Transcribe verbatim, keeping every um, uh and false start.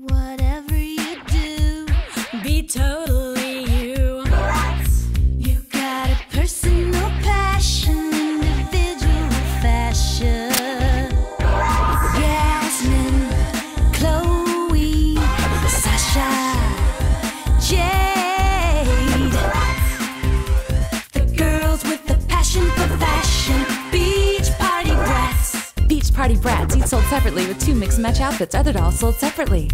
Whatever you do, be totally you. Bratz. You got a personal passion, individual fashion. Bratz. Jasmine, Chloe, Sasha, Jade. Bratz. The girls with the passion for fashion. Beach Party Bratz. Beach Party Bratz, each sold separately with two mix-and-match outfits. Other dolls sold separately.